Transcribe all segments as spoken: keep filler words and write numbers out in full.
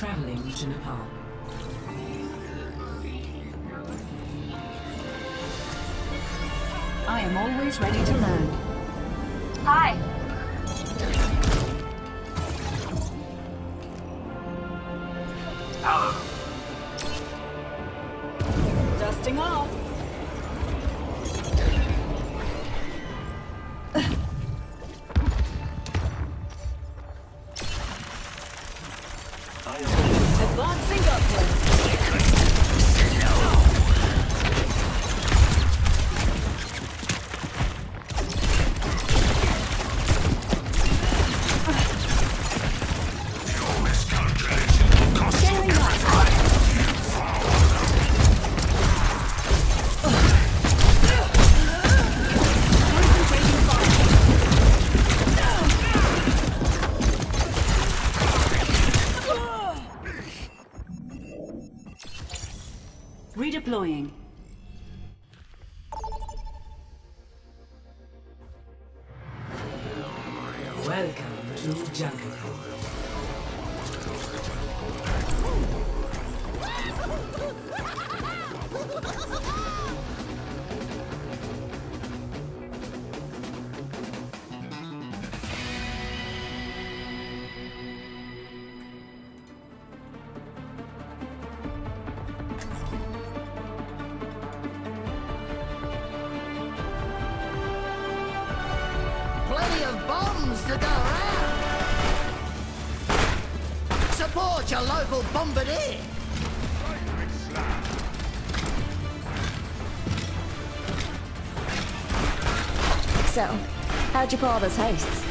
traveling to Nepal. I am always ready to learn. Hi. Hello. Dusting off. Advancing upwards. Redeploying. Welcome to Jungle. To go around. Support your local bombardier. So, how'd you pull all those heists?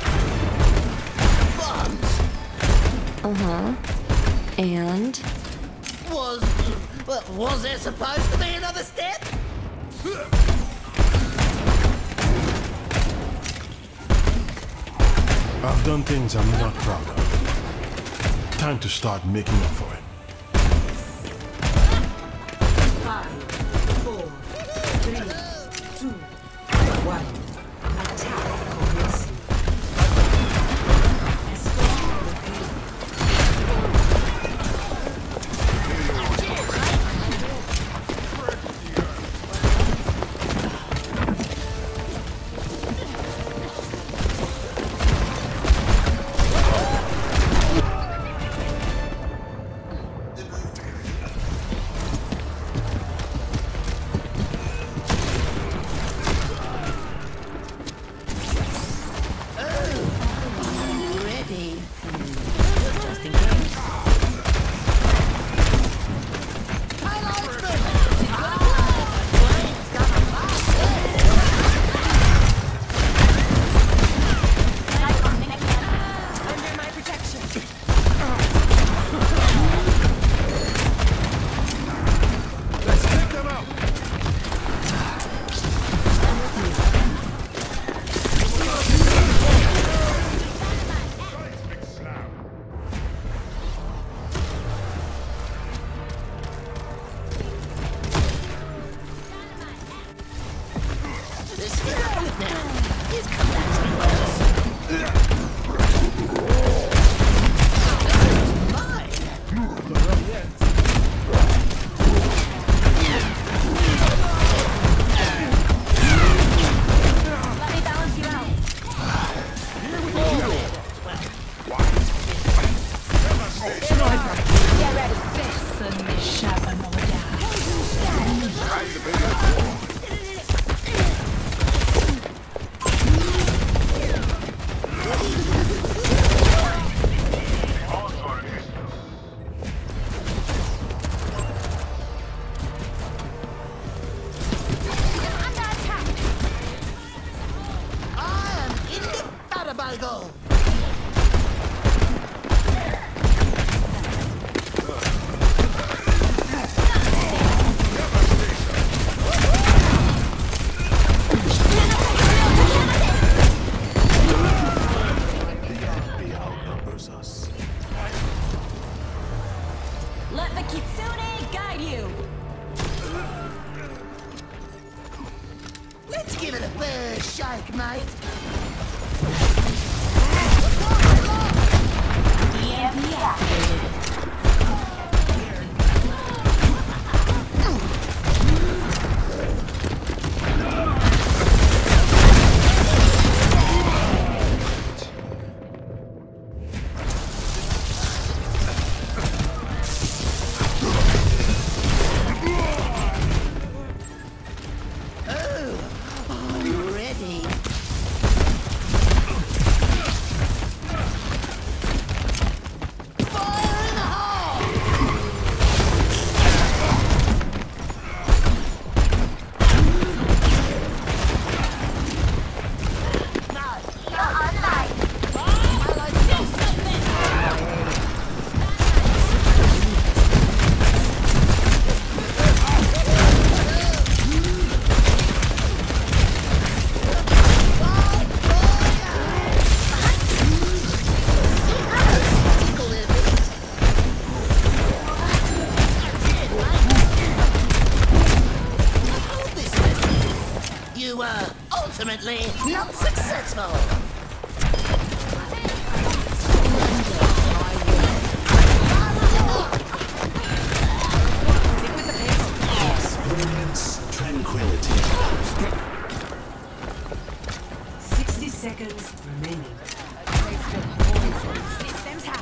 Bombs. Uh huh. And was well, was there supposed to be another step? I've done things I'm not proud of. Time to start making up for it. Five, four, three, two, one. Mate. Yeah, yeah. ultimately not successful. Experience tranquility. Sixty seconds remaining. Systems high.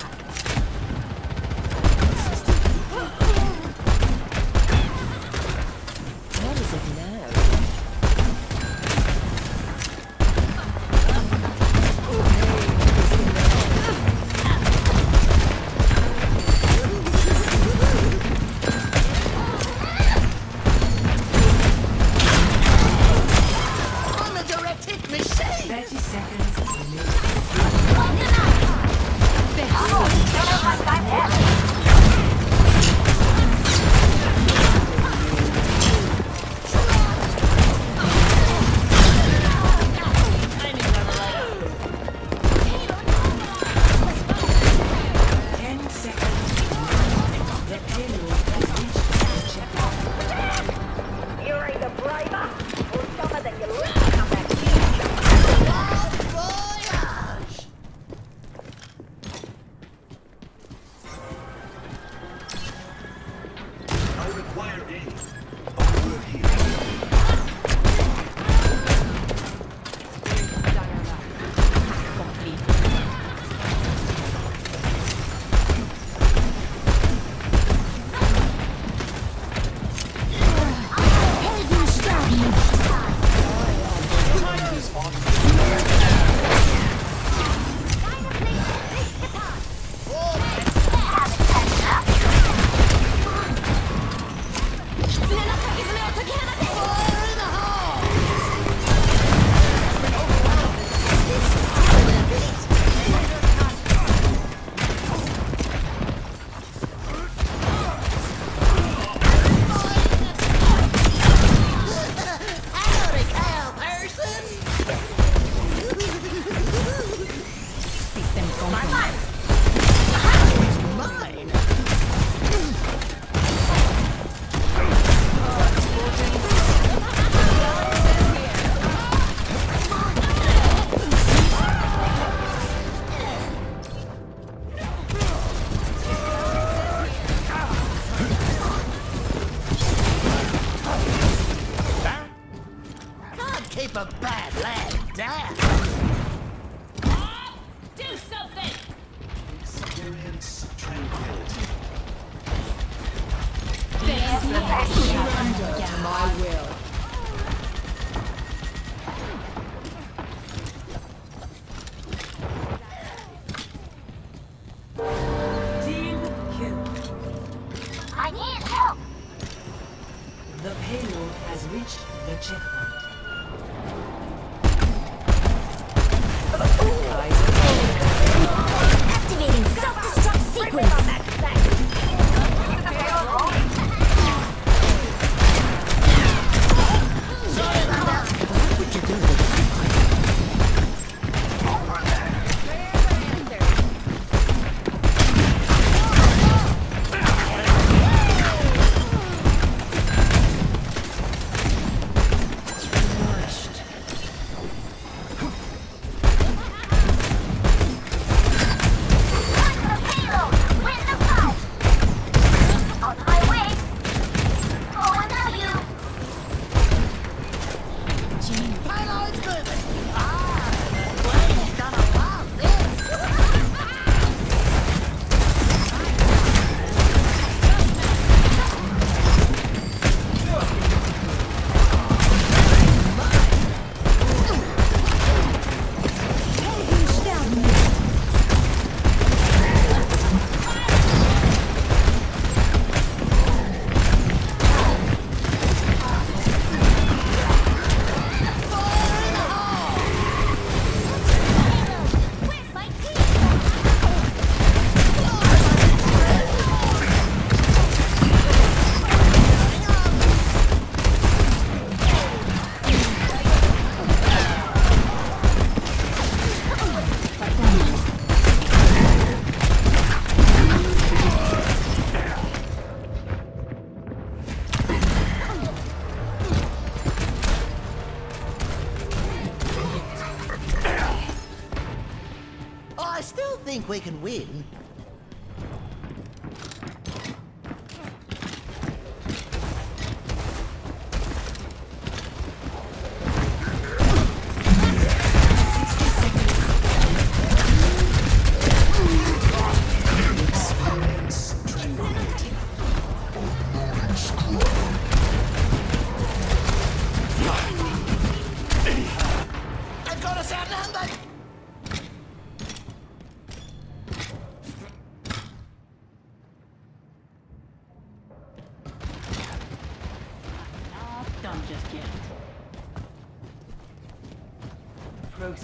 think we can win.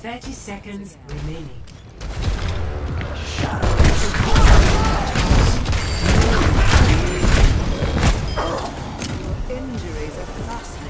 thirty seconds remaining. Injuries are possible.